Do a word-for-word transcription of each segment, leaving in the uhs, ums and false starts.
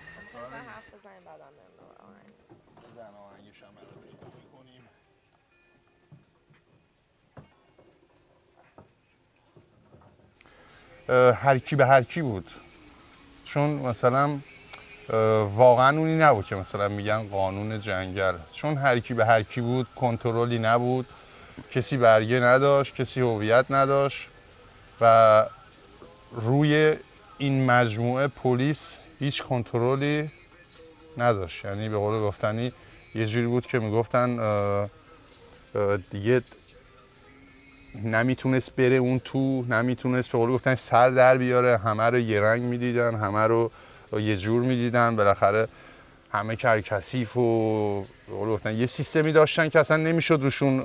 میخوام حرف بزنیم بعد هم بریم آهنگ بزن آهنگش هم رو پیدا میکنیم. هر کی به هر کی بود، چون مثلا واقعا اونی نبود که مثلا میگن قانون جنگل، چون هر کی به هر کی بود، کنترلی نبود، کسی برگه نداشت، کسی هویت نداشت و روی این مجموعه پلیس هیچ کنترلی نداشت. یعنی به قول گفتنی یه جوری بود که میگفتن دیگه نمیتونست بره اون تو، نمیتونست، به قول گفتن سر در بیاره. همه رو یه رنگ میدیدن، همه رو یه جور میدیدن، بالاخره همه کرکسیف و یه سیستمی داشتن که اصلا نمیشد روشون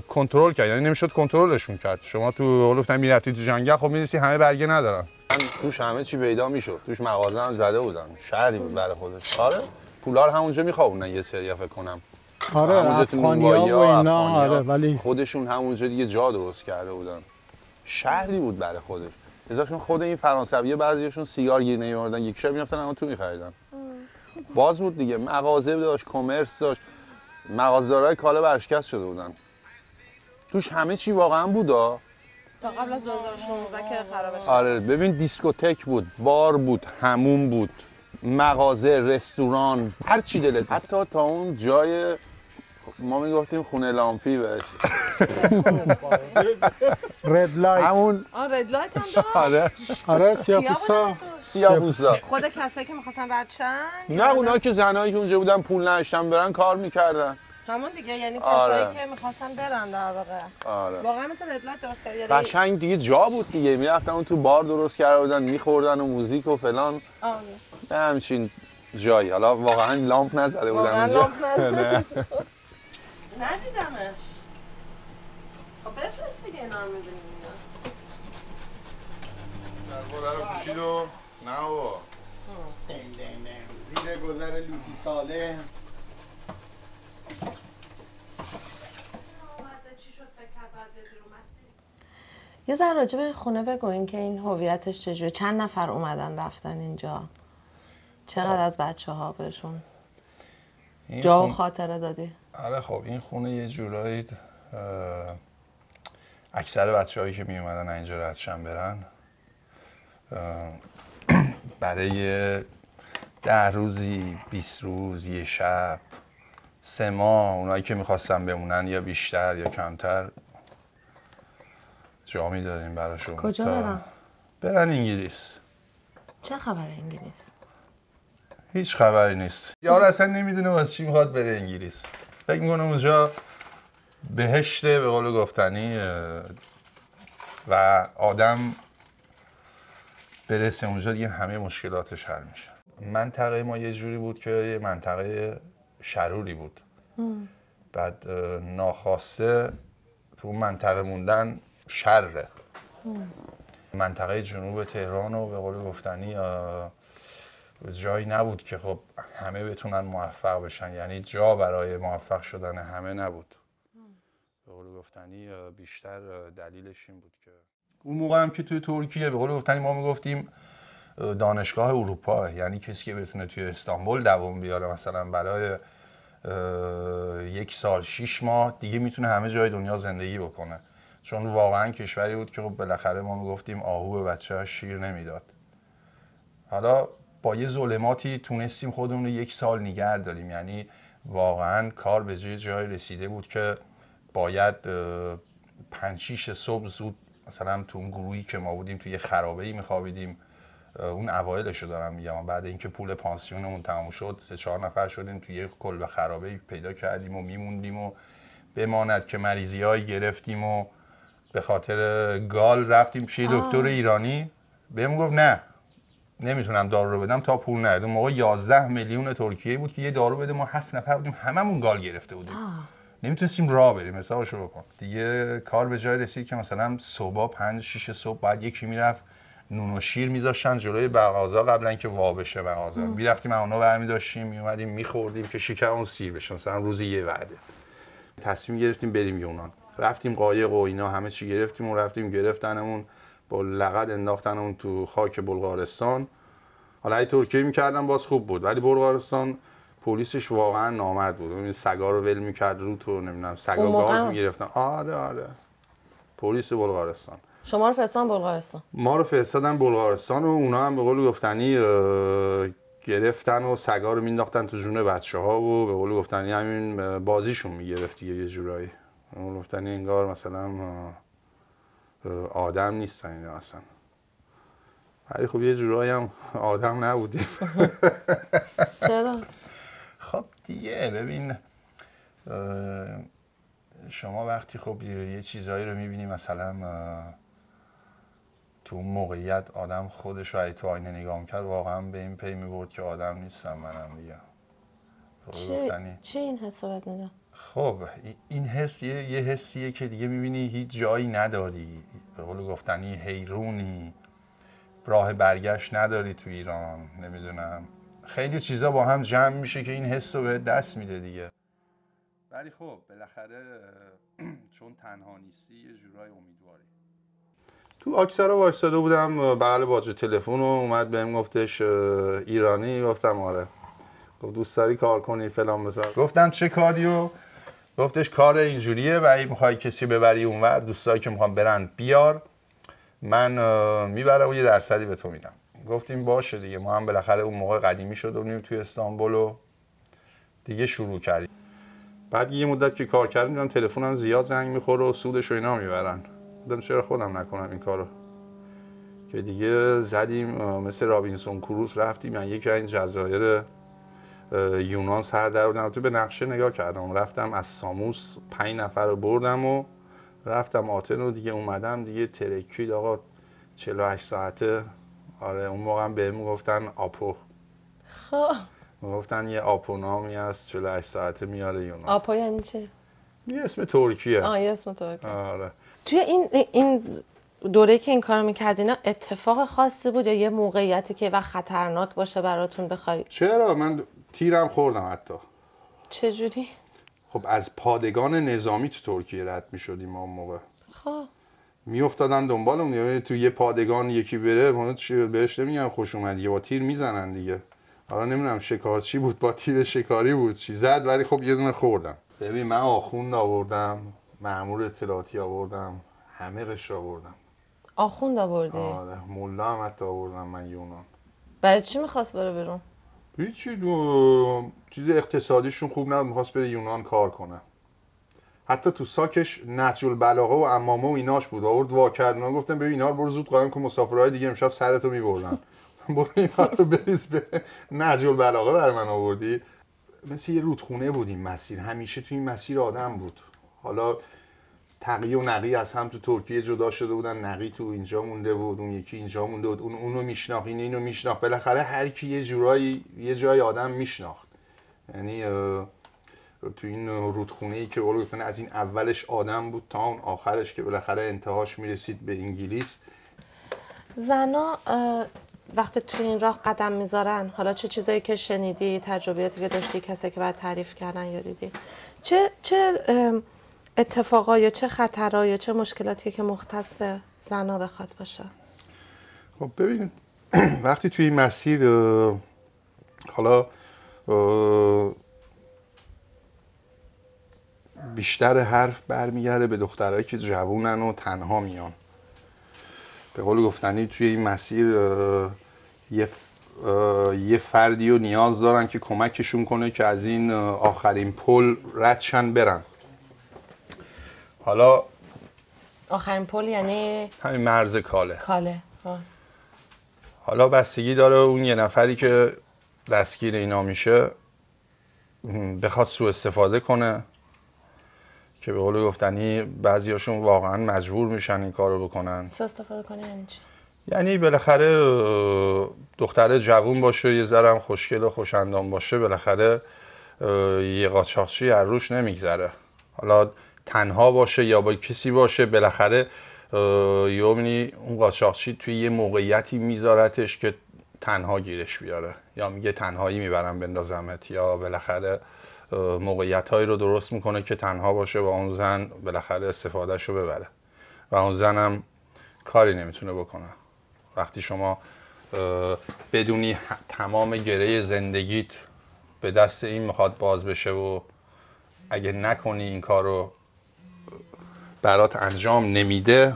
کنترل کرد، یعنی نمیشد کنترلشون کرد. شما تو گفتن میرفتی تو جنگل، خب میدیدی همه برگه ندارن، توش همه چی پیدا میشد، توش مغازه هم زده بودن، شهری بود برای خودش. آره پولار همونجا میخوابوندن یه سری فکر کنم، آره افغانیا و اینا، آره ولی خودشون همونجا دیگه جا درست کرده بودن، شهری بود برای خودش. ازاشون خود این فرانسویه بعضیشون سیگار گیر نمیوردن، یک شب میرفتن اما تو میخریدن. باز بود دیگه، مغازه داشت، کمرس داشت، مغازه‌دارای کاله برشکست شده بودن. توش همه چی واقعا بود تا قبل از دو هزار و شانزده که خراب شد. آره ببین، دیسکوتک بود، بار بود، حموم بود، مغازه، رستوران، هر چی دلت. حتی تا اون جای ما میگفتیم خونه لامپی بهش. رد لایت. همون آره رد لایت هم داشت. آره آره سیاپوسا. سیاپوسا. خود کسایی که می‌خواستن بچن؟ نه اونا که زنایی که اونجا بودن پول نداشتن برن کار می‌کردن. همون دیگه، یعنی کسایی که می‌خواستن برن در واقع. واقعا مثل رد لایت درست کرده. قشنگ دیگه جا بود دیگه، می‌رفتن اون تو بار درست کرده بودن، می‌خوردن و موزیک و فلان. آره. همچین جایی. حالا واقعا لامپ نزده بودن اونجا. لامپ نزده. ندیدمش. خب بفرست دیگه اینا رو می‌بینیم اینا. درباره رو پوشید و نه بابا. زیر گذر لوتی ساله. یه ذره راجع به خونه بگوین که این هویتش چجوری؟ چند نفر اومدن رفتن اینجا؟ چقدر از بچه‌ها بهشون جا و خاطره دادی؟ آره خب این خونه یه جورایی اکثر بچه‌هایی که می اومدن اینجا ردشن برن، برای ده روزی، بیست روز، یه شب، سه ماه، اونایی که میخواستن بمونن یا بیشتر یا کمتر جا میدادیم براشون. کجا برن؟ برن انگلیس. چه خبر انگلیس؟ هیچ خبری نیست. یارو اصلا نمیدونه واسه چی میخواد بره انگلیس. فکر میکنم اونجا بهشته به قول گفتنی و آدم برسه اونجا دیگه همه مشکلاتش حل میشه. منطقه ما یه جوری بود که یه منطقه شروری بود. مم. بعد ناخواسته تو اون منطقه موندن شره. مم. منطقه جنوب تهران و به قول گفتنی جایی نبود که خب همه بتونن موفق بشن، یعنی جا برای موفق شدن همه نبود. به قول گفتنی بیشتر دلیلش این بود که اون موقع هم که توی ترکیه به قول گفتنی ما میگفتیم دانشگاه اروپا، یعنی کسی که بتونه توی استانبول دوام بیاره مثلا برای یک سال شش ماه دیگه میتونه همه جای دنیا زندگی بکنه، چون واقعا کشوری بود که خب بالاخره ما میگفتیم آهو به بچه‌ها شیر نمیداد. حالا با یه ظلماتی تونستیم خودمون رو یک سال نگه داریم، یعنی واقعا کار به جای جای رسیده بود که باید پنج شیش صبح زود مثلا تو اون گروهی که ما بودیم توی یه خرابه‌ای می‌خوابیدیم. اون اوایلشو دارم میگم، بعد اینکه پول پانسیونمون تموم شد سه چهار نفر شدیم توی یه کلبه خرابه‌ای پیدا کردیم و میموندیم و بماند که مریضی‌هایی گرفتیم و به خاطر گال رفتیم پیش دکتر ایرانی، بهم گفت نه نمیتونم دارو رو بدم تا پول ندم. موقع یازده میلیون ترکیه بود که یه دارو بده، ما هفت نفر بودیم هممون گال گرفته بودیم. آه. نمیتونستیم راه بریم، حسابشو بکن. دیگه کار به جای رسید که مثلا صبح پنج شیش صبح بعد یکی میرفت نون و شیر میذاشتن جلوی مغازه قبل اینکه وا بشه مغازه. میرفتیم اونا برمی داشتیم میومدیم میخوردیم که شکممون سیر بشه، مثلا روزی یه وعده. تصمیم گرفتیم بریم یونان. رفتیم قایق و اینا همه چی گرفتیم و رفتیم، گرفتنمون با لغد انداختنمون تو خاک بلغارستان حالا ای ترکیه میکردن باز خوب بود، ولی بلغارستان پلیسش واقعا نامرد بود. این سگا رو ول میکرد رو تو، نمیدونم سگا گاز میگرفتن. آره آره پلیس بلغارستان. شما رو فرستادن بلغارستان؟ ما رو فرستادن بلغارستان و اونا هم به قول گفتنی گرفتن و سگا رو مینداختن تو جون بچه‌ها و به قول گفتنی همین بازیشون میگرفت دیگه یه جورایی. به قول گفتنی انگار مثلا آدم نیستن اینا اصلا. ولی خب یه جورایی هم آدم نبودیم. چرا؟ خب دیگه ببین شما وقتی خب یه چیزایی رو میبینی، مثلا تو موقعیت آدم خودش رو تو آینه نگاه میکرد، واقعا به این پی میبرد که آدم نیستم منم دیگه. چه چی این حس رو میده؟ خب این حس یه, یه حسیه که دیگه میبینی هیچ جایی نداری، به قول گفتنی حیرونی، راه برگشت نداری تو ایران، نمیدونم خیلی چیزا با هم جمع میشه که این حس رو به دست میده دیگه. ولی خب بالاخره چون تنها نیستی یه جورای امیدواری. تو اکثرا وایساده بودم بغل باجه تلفن و اومد بهم گفتش ایرانی، گفتم آره. گفت دوست داری کار کنی فلان بسار، گفتم چه کاریو؟ گفتش کار اینجوریه و اگه میخوای کسی ببری اونور، دوستایی که میخوام برن بیار، من میبرم و یه درصدی به تو میدم. گفتیم باشه دیگه. ما هم بالاخره اون موقع قدیمی شد و تو استانبول و دیگه شروع کردیم. بعد یه مدت که کار کردم دیدم تلفنم زیاد زنگ میخوره و سودش رو اینا میبرن. گفتم چرا خودم نکنم این کارو؟ که دیگه زدیم مثل رابینسون کروز رفتیم، من یکی از این جزایر یونان سر در آوردم. تو به نقشه نگاه کردم، رفتم از ساموس پنج نفر رو بردم و رفتم آتن و دیگه اومدم دیگه ترکید آقا چهل و هشت ساعته. آره اون موقع هم بهم گفتن آپو. خب گفتن یه آپو نامی هست چهل و هشت ساعته میاره یونان. آپو یعنی چه؟ یه اسم ترکیه. آه یه اسم ترکیه. آره. توی این این دوره که این کارو میکردین اتفاق خاصی بود یا یه موقعیتی که وقت خطرناک باشه براتون بخواید؟ چرا من تیرم خوردم حتی. چه جوری؟ خب از پادگان نظامی تو ترکیه رد میشدیم ما اون موقع. خب میافتادن دنبالمون، یا تو یه پادگان یکی بره اون بهش نمیگن خوش اومد، یه با تیر میزنن دیگه. حالا نمیدونم شکار چی بود، با تیر شکاری بود چی زد، ولی خب یه دونه خوردم. ببین من آخوند آوردم، مأمور اطلاعاتی آوردم، همه قشر آوردم. آخوند آوردی؟ آره ملا هم حتی آوردم من یونان. برای چی می‌خواست بره بیرون؟ هیچی، دو... چیز اقتصادیشون خوب نبود، می‌خواست بره یونان کار کنه. حتی تو ساکش نهج البلاغه و عمامه و ایناش بود، آورد وا کرد. من گفتم ببین اینا رو برو زود قایم که مسافرهای دیگه امشب سرتو می‌برن. برو اینا رو بریز به نهج البلاغه برای من آوردی. مثل یه رودخونه بود این مسیر، همیشه تو این مسیر آدم بود. حالا تقی و نقی از هم تو ترکیه جدا شده بودن، نقی تو اینجا مونده بود، اون یکی اینجا مونده بود، اون اونو میشناخت، این اینو میشناخت. بالاخره هر کی یه جورایی یه جای آدم میشناخت. یعنی تو این رودخونه‌ای که اول گفتن از این اولش آدم بود تا اون آخرش که بالاخره انتهاش میرسید به انگلیس. زنا وقتی تو این راه قدم میذارن، حالا چه چیزایی که شنیدی، تجربیاتی که داشتی، کسی که بعد تعریف کردن یا دیدی، چه چه اتفاقا یا چه خطرها یا چه مشکلاتی که مختص زنا بخواد باشه؟ خب ببین وقتی توی این مسیر حالا بیشتر حرف برمیگرده به دخترهایی که جوونن و تنها میان. به قول گفتنی توی این مسیر یه یه فردی رو نیاز دارن که کمکشون کنه که از این آخرین پل ردشن برن. حالا آخرین پل یعنی همین مرز کاله. کاله. آه. حالا بستگی داره اون یه نفری که دستگیر اینا میشه بخواد سوء استفاده کنه، که به قول گفتنی بعضیاشون واقعا مجبور میشن این کارو بکنن. سوء استفاده کنه یعنی چی؟ یعنی بالاخره دختره جوون باشه، یه ذره هم خوشگل و خوش‌اندام باشه، بالاخره یه قاچاقچی از روش نمیگذره. حالا تنها باشه یا با کسی باشه، بالاخره یومنی اون قاچاقچی توی یه موقعیتی میذارتش که تنها گیرش بیاره، یا میگه تنهایی میبرم بندازمت، یا بالاخره موقعیت‌هایی رو درست میکنه که تنها باشه و اون زن بالاخره استفادهش رو ببره و اون زن هم کاری نمیتونه بکنه. وقتی شما بدونی تمام گره زندگیت به دست این میخواد باز بشه و اگه نکنی این کار رو برات انجام نمیده،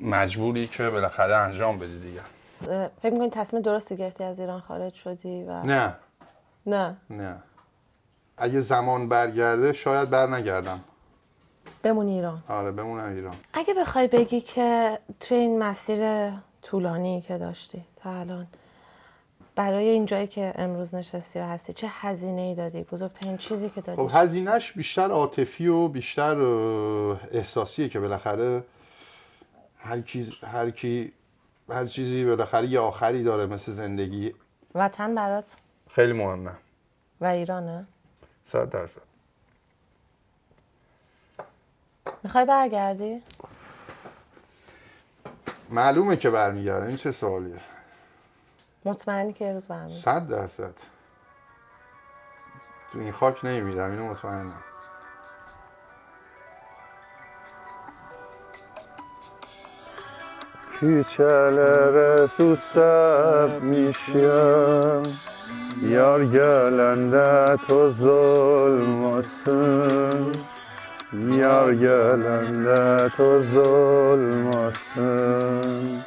مجبوری که بالاخره انجام بدی دیگه. فکر میکنی تصمیم درستی گرفتی از ایران خارج شدی و... نه نه نه اگه زمان برگرده شاید بر نگردم، بمونی ایران. آره بمونم ایران. اگه بخوای بگی که توی این مسیر طولانی که داشتی تا الان برای این جایی که امروز نشستی و هستی چه هزینه‌ای دادی؟ بزرگترین چیزی که دادی؟ خب هزینه‌اش بیشتر عاطفی و بیشتر احساسیه که بالاخره هر چیز هر کی هر چیزی بالاخره یه آخری داره مثل زندگی. وطن برات خیلی مهمه و ایرانه؟ صد درصد. میخوای برگردی؟ معلومه که برمیگردم. این چه سوالیه؟ مطمئنی که یه روز برمیگردم؟ صد درصد. تو این خاک نمیمیرم، اینو مطمئنم. کوچه‌لر سوسب میشم، یار گلنده تو ظلماسن، یار گلنده تو ظلماسن،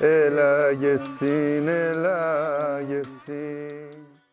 الگسین الگسین.